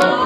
Oh,